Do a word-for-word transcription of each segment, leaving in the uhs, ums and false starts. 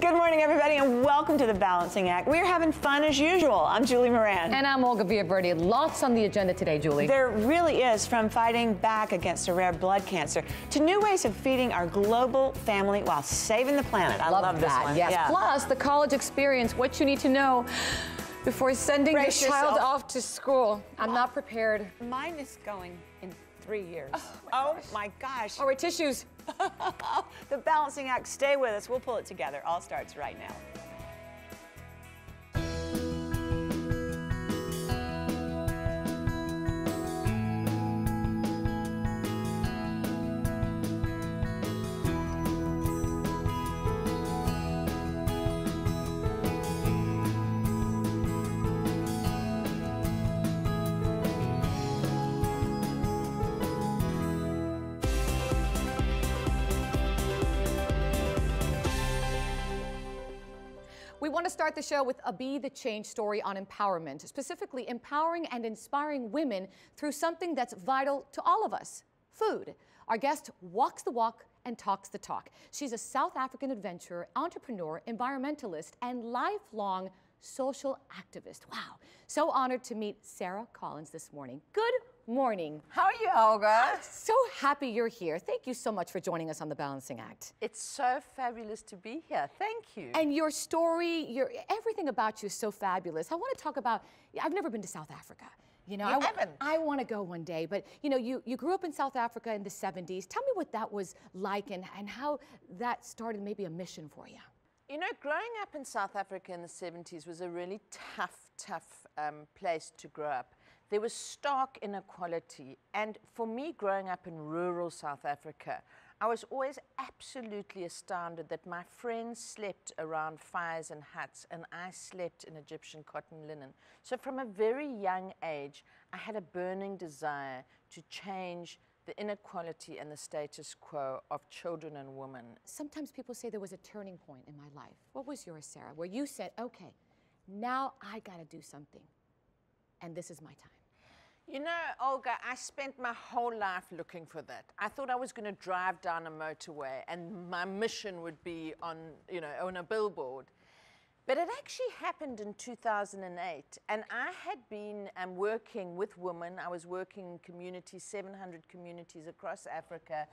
Good morning, everybody, and welcome to The Balancing Act. We're having fun as usual. I'm Julie Moran. And I'm Olga Villaverdi. Lots on the agenda today, Julie. There really is, from fighting back against a rare blood cancer to new ways of feeding our global family while saving the planet. I love, love this that. One. Yes. Yeah. Plus, the college experience, what you need to know before sending Brace your child yourself. Off to school. I'm wow. not prepared. Mine is going in three years. Oh, my, oh gosh. my gosh. All right, tissues. The Balancing Act, stay with us. We'll pull it together. All starts right now. We want to start the show with a Be the Change story on empowerment, specifically empowering and inspiring women through something that's vital to all of us, food. Our guest walks the walk and talks the talk. She's a South African adventurer, entrepreneur, environmentalist, and lifelong social activist. Wow. So honored to meet Sarah Collins this morning. Good morning. How are you, Olga? I'm so happy you're here. Thank you so much for joining us on The Balancing Act. It's so fabulous to be here. Thank you. And your story, your everything about you is so fabulous. I want to talk about, I've never been to South Africa. You know, you I, haven't. I want to go one day, but you know, you, you grew up in South Africa in the seventies. Tell me what that was like and, and how that started maybe a mission for you. You know, growing up in South Africa in the seventies was a really tough, tough um, place to grow up. There was stark inequality, and for me, growing up in rural South Africa, I was always absolutely astounded that my friends slept around fires and huts, and I slept in Egyptian cotton linen. So from a very young age, I had a burning desire to change the inequality and the status quo of children and women. Sometimes people say there was a turning point in my life. What was yours, Sarah, where you said, okay, now I gotta do something, and this is my time? You know, Olga, I spent my whole life looking for that. I thought I was going to drive down a motorway and my mission would be on, you know, on a billboard. But it actually happened in two thousand eight, and I had been um, working with women. I was working in communities, seven hundred communities across Africa,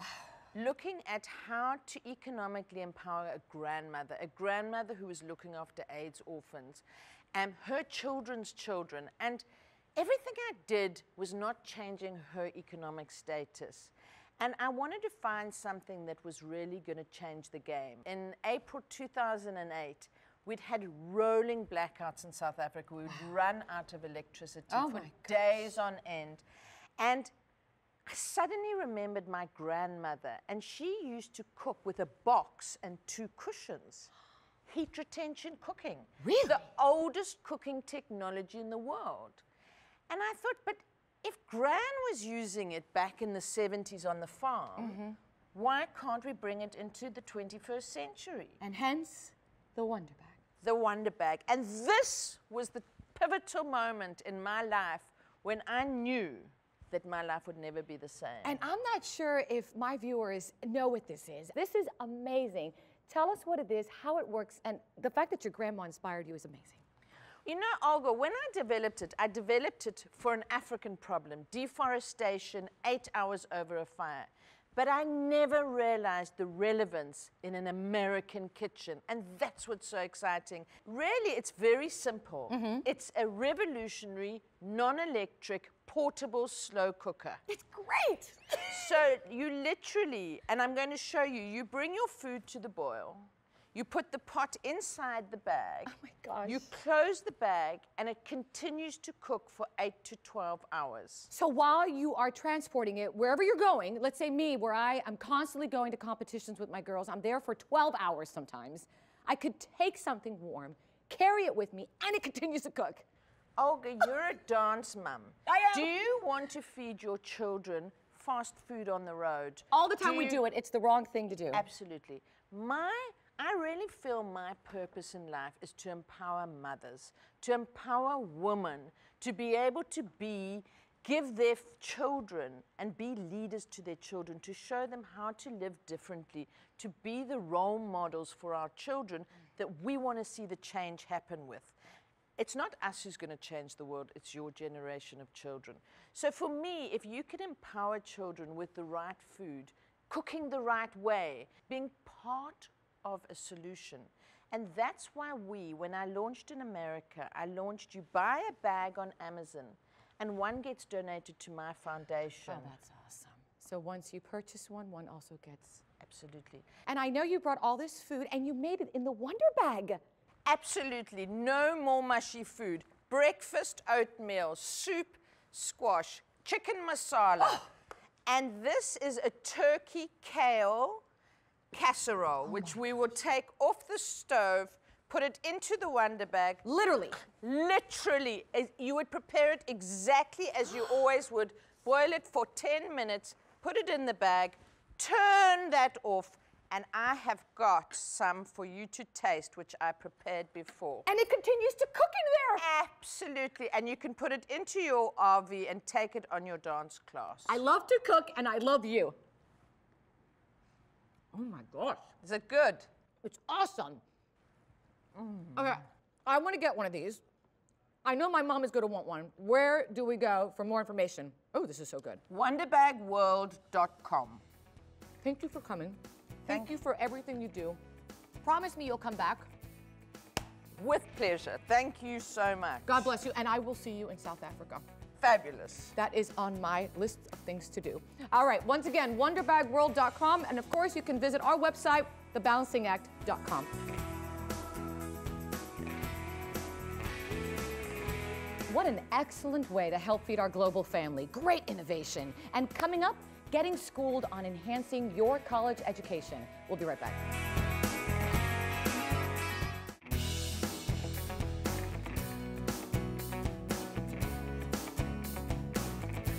looking at how to economically empower a grandmother, a grandmother who was looking after AIDS orphans, and um, her children's children. And everything I did was not changing her economic status. And I wanted to find something that was really going to change the game. In April two thousand eight, we'd had rolling blackouts in South Africa. We'd wow. run out of electricity oh for days on end. And I suddenly remembered my grandmother, and she used to cook with a box and two cushions. Heat retention cooking. Really? The oldest cooking technology in the world. And I thought, but if Gran was using it back in the seventies on the farm, mm-hmm. why can't we bring it into the twenty-first century? And hence, the Wonderbag. The Wonderbag. And this was the pivotal moment in my life when I knew that my life would never be the same. And I'm not sure if my viewers know what this is. This is amazing. Tell us what it is, how it works, and the fact that your grandma inspired you is amazing. You know, Olga, when I developed it, I developed it for an African problem, deforestation, eight hours over a fire. But I never realized the relevance in an American kitchen, and that's what's so exciting. Really, it's very simple. Mm-hmm. It's a revolutionary, non-electric, portable slow cooker. It's great! So you literally, and I'm going to show you, you bring your food to the boil. You put the pot inside the bag. Oh my gosh. You close the bag, and it continues to cook for eight to twelve hours. So while you are transporting it, wherever you're going, let's say me, where I am constantly going to competitions with my girls, I'm there for twelve hours sometimes, I could take something warm, carry it with me, and it continues to cook. Olga, you're a dance mum. I am. Do you want to feed your children fast food on the road? All the time do we do it. It's the wrong thing to do. Absolutely. My... I really feel my purpose in life is to empower mothers, to empower women, to be able to be give their children and be leaders to their children, to show them how to live differently, to be the role models for our children that we want to see the change happen with. It's not us who's going to change the world, it's your generation of children. So for me, if you can empower children with the right food, cooking the right way, being part of a solution. And that's why we, when I launched in America, I launched You Buy a Bag on Amazon, and one gets donated to my foundation. Oh, that's awesome. So once you purchase one, one also gets... Absolutely. And I know you brought all this food, and you made it in the Wonder Bag. Absolutely. No more mushy food. Breakfast oatmeal, soup, squash, chicken masala. Oh. And this is a turkey kale casserole, oh which we will take off the stove, put it into the Wonder Bag. Literally. Literally. You would prepare it exactly as you always would. Boil it for ten minutes, put it in the bag, turn that off, and I have got some for you to taste, which I prepared before. And it continues to cook in there. Absolutely. And you can put it into your R V and take it on your dance class. I love to cook, and I love you. Oh, my gosh. Is it good? It's awesome. Mm. Okay, I want to get one of these. I know my mom is going to want one. Where do we go for more information? Oh, this is so good. Wonderbag world dot com. Thank you for coming. Thank you for everything you do. Promise me you'll come back. With pleasure. Thank you so much. God bless you, and I will see you in South Africa. Fabulous. That is on my list of things to do. All right, once again, wonderbag world dot com, and of course you can visit our website, the balancing act dot com. What an excellent way to help feed our global family. Great innovation. And coming up, getting schooled on enhancing your college education. We'll be right back.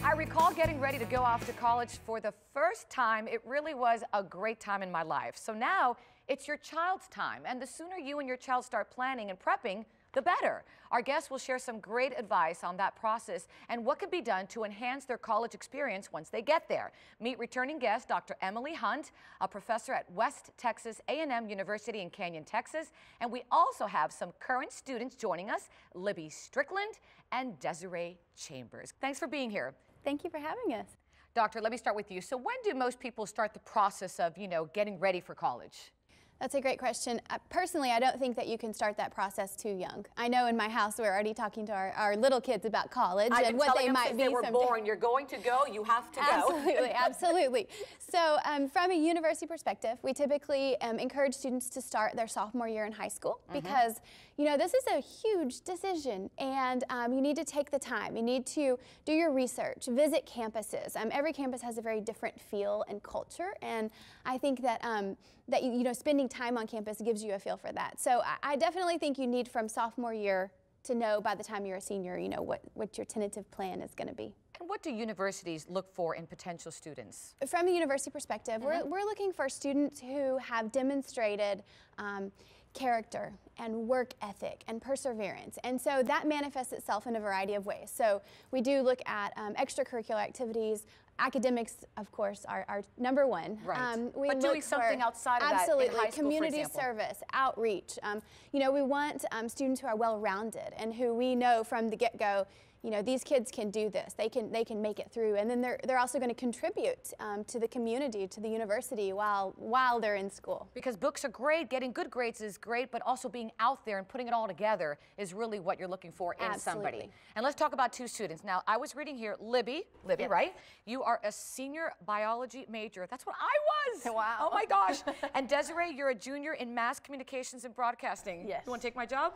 I recall getting ready to go off to college for the first time. It really was a great time in my life. So now it's your child's time, and the sooner you and your child start planning and prepping, the better. Our guests will share some great advice on that process and what can be done to enhance their college experience once they get there. Meet returning guest Doctor Emily Hunt, a professor at West Texas A and M University in Canyon, Texas, and we also have some current students joining us, Libby Strickland and Desiree Chambers. Thanks for being here. Thank you for having us. Doctor, let me start with you. So when do most people start the process of, you know, getting ready for college? That's a great question. Uh, personally, I don't think that you can start that process too young. I know in my house we're already talking to our, our little kids about college and what they might be someday. I've been telling them since they were born, you're going to go, you have to go. Absolutely, absolutely. So um, from a university perspective, we typically um, encourage students to start their sophomore year in high school mm-hmm. because, you know, this is a huge decision, and um, you need to take the time. You need to do your research, visit campuses. Um, every campus has a very different feel and culture, and I think that, um, that you, you know, spending time on campus gives you a feel for that. So I definitely think you need from sophomore year to know by the time you're a senior, you know, what, what your tentative plan is going to be. And what do universities look for in potential students? From a university perspective, mm-hmm. we're, we're looking for students who have demonstrated um, character and work ethic and perseverance. And so that manifests itself in a variety of ways. So we do look at um, extracurricular activities. Academics, of course, are, are number one. Right. Um, we but doing something for, outside of absolutely, that in high school, community for service, outreach. Um, you know, we want um, students who are well-rounded and who we know from the get-go, you know, these kids can do this. They can they can make it through, and then they're they're also going to contribute um, to the community, to the university while while they're in school. Because books are great, getting good grades is great, but also being out there and putting it all together is really what you're looking for in Absolutely. somebody. And let's talk about two students. Now, I was reading here, Libby, Libby, yes. right? You are a senior biology major. That's what I was. Wow. Oh my gosh. And Desiree, you're a junior in mass communications and broadcasting. Yes. You want to take my job?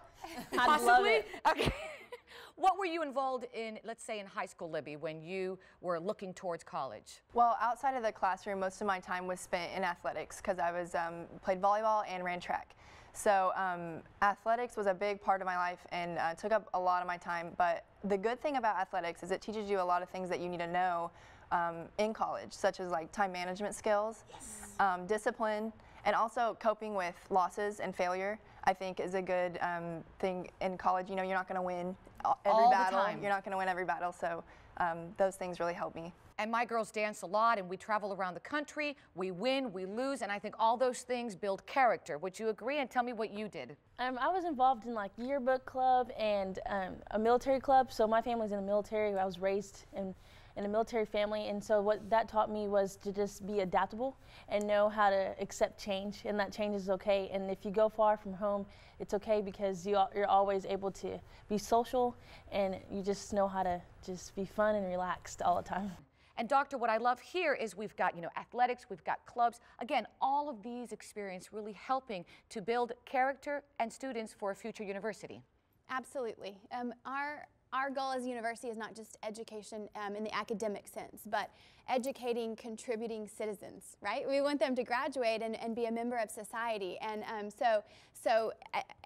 I love it. Okay. What were you involved in, let's say, in high school, Libby, when you were looking towards college? Well, outside of the classroom, most of my time was spent in athletics because I was um, played volleyball and ran track. So um, athletics was a big part of my life and uh, took up a lot of my time. But the good thing about athletics is it teaches you a lot of things that you need to know um, in college, such as like time management skills, yes. um, discipline, and also coping with losses and failure. I think is a good um, thing in college. You know, you're not going to win every All battle. The time. You're not going to win every battle, so um, those things really help me. And my girls dance a lot, and we travel around the country. We win, we lose, and I think all those things build character. Would you agree? And tell me what you did. Um, I was involved in like yearbook club and um, a military club. So my family's in the military. I was raised in, in a military family, and so what that taught me was to just be adaptable and know how to accept change, and that change is okay. And if you go far from home, it's okay because you, you're always able to be social, and you just know how to just be fun and relaxed all the time. And doctor, what I love here is we've got, you know, athletics, we've got clubs. Again, all of these experiences really helping to build character and students for a future university. Absolutely. Um, our, our goal as a university is not just education um, in the academic sense, but educating contributing citizens, right? We want them to graduate and, and be a member of society. And um, so, so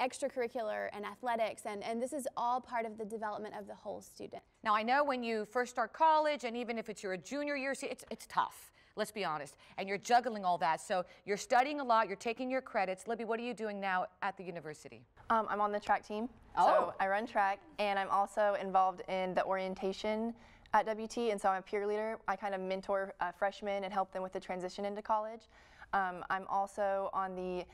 extracurricular and athletics, and, and this is all part of the development of the whole student. Now, I know when you first start college, and even if it's your junior year, it's, it's tough, let's be honest. And you're juggling all that. So you're studying a lot, you're taking your credits. Libby, what are you doing now at the university? Um, I'm on the track team. Oh. So I run track, and I'm also involved in the orientation at W T, and so I'm a peer leader. I kind of mentor uh, freshmen and help them with the transition into college. Um, I'm also on the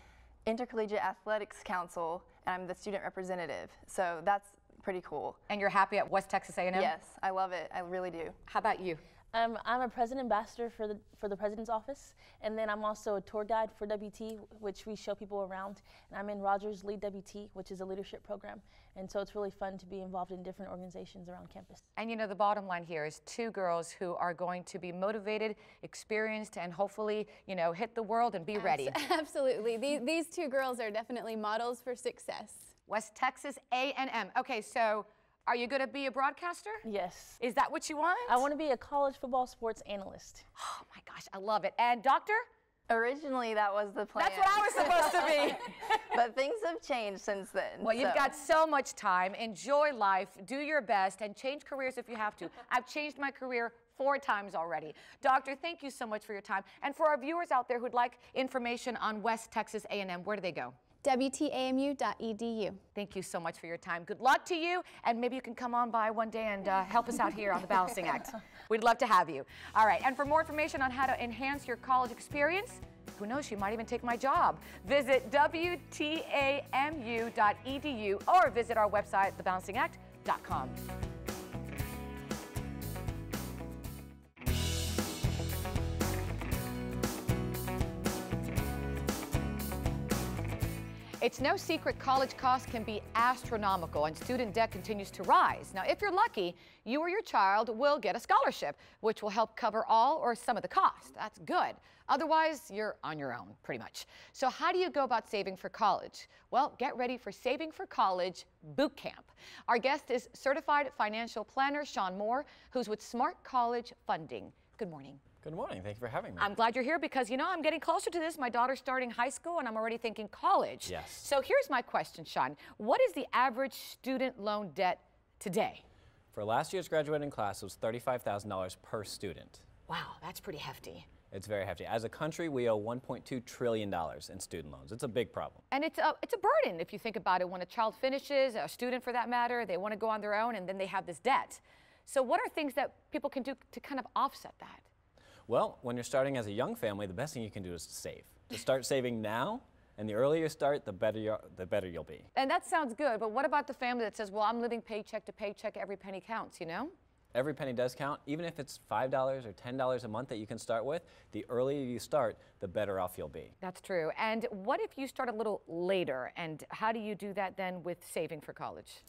Intercollegiate Athletics Council, and I'm the student representative. So that's pretty cool. And you're happy at West Texas A and M? Yes, I love it. I really do. How about you? Um, I'm a president ambassador for the, for the president's office, and then I'm also a tour guide for W T, which we show people around. And I'm in Rogers Lead W T, which is a leadership program. And so it's really fun to be involved in different organizations around campus. And you know, the bottom line here is two girls who are going to be motivated, experienced, and hopefully, you know, hit the world and be Abs- ready. Absolutely. These, these two girls are definitely models for success. West Texas A and M. Okay, so are you going to be a broadcaster? Yes. Is that what you want? I want to be a college football sports analyst. Oh my gosh, I love it. And doctor? Originally, that was the plan. That's what I was supposed to be. But things have changed since then. Well, you've so. got so much time. Enjoy life, do your best, and change careers if you have to. I've changed my career four times already. Doctor, thank you so much for your time. And for our viewers out there who'd like information on West Texas A and M, where do they go? W T A M U dot E D U. Thank you so much for your time. Good luck to you, and maybe you can come on by one day and uh, help us out here on The Balancing Act. We'd love to have you. All right, and for more information on how to enhance your college experience, who knows, you might even take my job. Visit W T A M U dot E D U or visit our website, the balancing act dot com. It's no secret college costs can be astronomical, and student debt continues to rise. Now, if you're lucky, you or your child will get a scholarship, which will help cover all or some of the cost. That's good. Otherwise, you're on your own, pretty much. So how do you go about saving for college? Well, get ready for Saving for College Boot Camp. Our guest is certified financial planner Sean Moore, who's with SMART College Funding. Good morning. Good morning. Thank you for having me. I'm glad you're here because, you know, I'm getting closer to this. My daughter's starting high school, and I'm already thinking college. Yes. So here's my question, Sean. What is the average student loan debt today? For last year's graduating class, it was thirty-five thousand dollars per student. Wow, that's pretty hefty. It's very hefty. As a country, we owe one point two trillion dollars in student loans. It's a big problem. And it's a, it's a burden if you think about it. When a child finishes, a student for that matter, they want to go on their own, and then they have this debt. So what are things that people can do to kind of offset that? Well, when you're starting as a young family, the best thing you can do is to save. To start saving now, and the earlier you start, the better you're, the better you'll be. And that sounds good, but what about the family that says, well, I'm living paycheck to paycheck, every penny counts, you know? Every penny does count. Even if it's five dollars or ten dollars a month that you can start with, the earlier you start, the better off you'll be. That's true. And what if you start a little later, and how do you do that then with saving for college?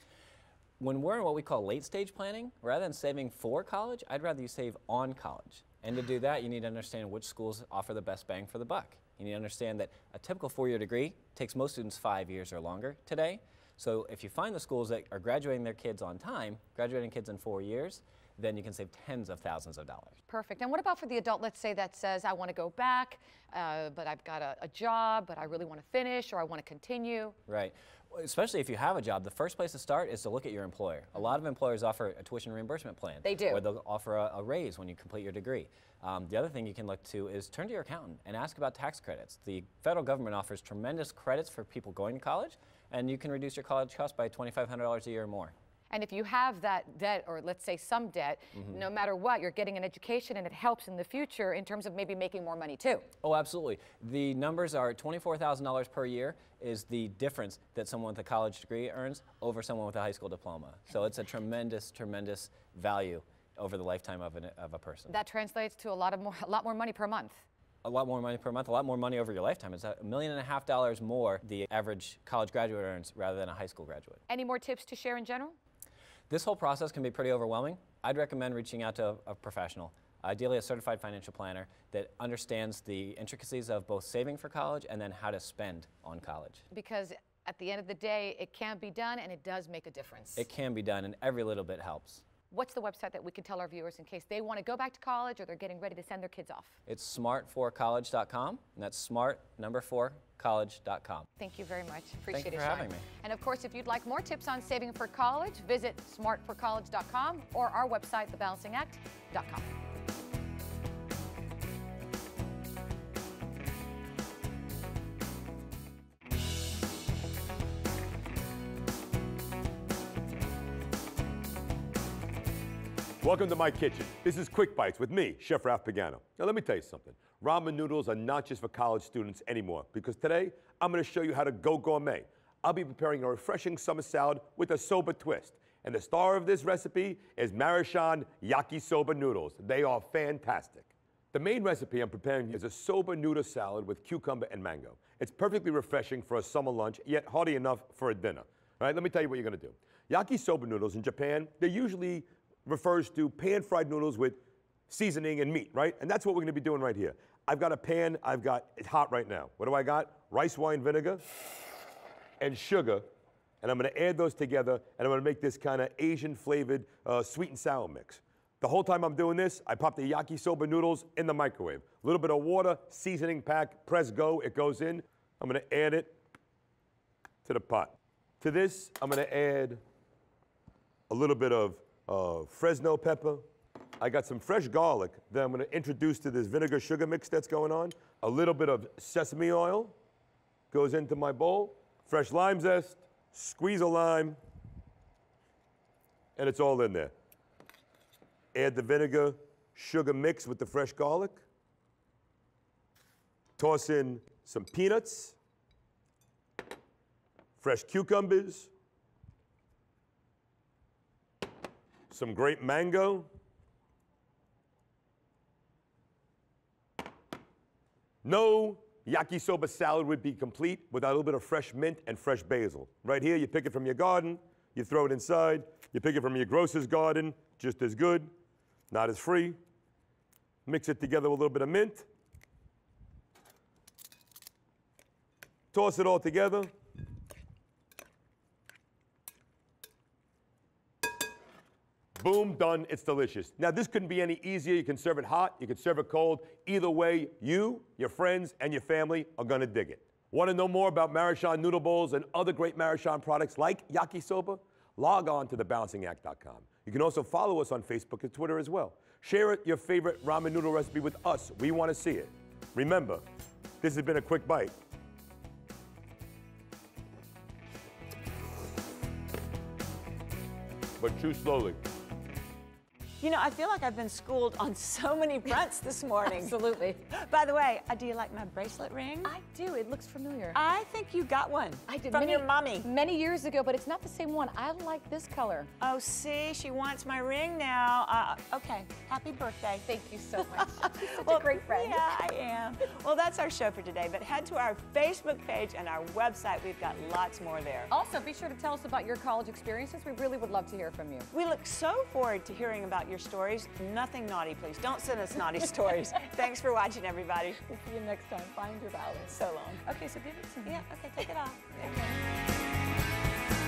When we're in what we call late stage planning, rather than saving for college, I'd rather you save on college. And to do that, you need to understand which schools offer the best bang for the buck. You need to understand that a typical four-year degree takes most students five years or longer today. So if you find the schools that are graduating their kids on time, graduating kids in four years, then you can save tens of thousands of dollars. Perfect. And what about for the adult, let's say, that says, I want to go back, uh, but I've got a, a job, but I really want to finish, or I want to continue? Right. Especially if you have a job, the first place to start is to look at your employer. A lot of employers offer a tuition reimbursement plan. They do. Or they'll offer a, a raise when you complete your degree. Um, the other thing you can look to is turn to your accountant and ask about tax credits. The federal government offers tremendous credits for people going to college, and you can reduce your college costs by twenty-five hundred dollars a year or more. And if you have that debt, or let's say some debt, mm-hmm. no matter what, you're getting an education, and it helps in the future in terms of maybe making more money too. Oh, absolutely. The numbers are twenty-four thousand dollars per year is the difference that someone with a college degree earns over someone with a high school diploma. So it's a tremendous, tremendous value over the lifetime of, an, of a person. That translates to a lot, of more, a lot more money per month. A lot more money per month, a lot more money over your lifetime. It's a million and a half dollars more the average college graduate earns rather than a high school graduate. Any more tips to share in general? This whole process can be pretty overwhelming. I'd recommend reaching out to a, a professional, ideally a certified financial planner that understands the intricacies of both saving for college and then how to spend on college. Because at the end of the day, it can be done, and it does make a difference. It can be done, and every little bit helps. What's the website that we can tell our viewers in case they want to go back to college or they're getting ready to send their kids off? It's smart for college dot com, and that's smart number four college dot com. Thank you very much. Appreciate Thank it, for Sean. Having me. And of course, if you'd like more tips on saving for college, visit smart for college dot com or our website, the balancing act dot com. Welcome to my kitchen. This is Quick Bites with me, Chef Ralph Pagano. Now let me tell you something. Ramen noodles are not just for college students anymore, because today I'm going to show you how to go gourmet. I'll be preparing a refreshing summer salad with a soba twist. And the star of this recipe is Maruchan yakisoba noodles. They are fantastic. The main recipe I'm preparing is a soba noodle salad with cucumber and mango. It's perfectly refreshing for a summer lunch, yet hearty enough for a dinner. All right, let me tell you what you're going to do. Yakisoba noodles in Japan, they're usually refers to pan-fried noodles with seasoning and meat, right? And that's what we're gonna be doing right here. I've got a pan, I've got, it's hot right now. What do I got? Rice wine vinegar and sugar, and I'm gonna add those together, and I'm gonna make this kind of Asian-flavored uh, sweet and sour mix. The whole time I'm doing this, I pop the yakisoba noodles in the microwave. A little bit of water, seasoning pack, press go, it goes in. I'm gonna add it to the pot. To this, I'm gonna add a little bit of Uh, Fresno pepper. I got some fresh garlic that I'm going to introduce to this vinegar sugar mix that's going on. A little bit of sesame oil goes into my bowl. Fresh lime zest, squeeze a lime, and it's all in there. Add the vinegar sugar mix with the fresh garlic. Toss in some peanuts, fresh cucumbers, some grape mango, no yakisoba salad would be complete without a little bit of fresh mint and fresh basil. Right here, you pick it from your garden, you throw it inside, you pick it from your grocer's garden, just as good, not as free. Mix it together with a little bit of mint. Toss it all together. Boom, done, it's delicious. Now, this couldn't be any easier. You can serve it hot, you can serve it cold. Either way, you, your friends, and your family are gonna dig it. Wanna know more about Maruchan noodle bowls and other great Maruchan products like yakisoba? Log on to the balancing act dot com. You can also follow us on Facebook and Twitter as well. Share your favorite ramen noodle recipe with us. We wanna see it. Remember, this has been a Quick Bite. But chew slowly. You know, I feel like I've been schooled on so many fronts this morning. Absolutely. By the way, uh, do you like my bracelet ring? I do. It looks familiar. I think you got one. I did. From many, your mommy. Many years ago, but it's not the same one. I like this color. Oh, see, she wants my ring now. Uh, okay. Happy birthday. Thank you so much. You're such well, a great friend. Yeah, I am. Well, that's our show for today, but head to our Facebook page and our website. We've got lots more there. Also, be sure to tell us about your college experiences. We really would love to hear from you. We look so forward to hearing about your stories. Nothing naughty, please. Don't send us naughty stories. Thanks for watching, everybody. We'll see you next time. Find your balance. So long. Okay, so give it to me. Yeah, okay, take it off. Okay.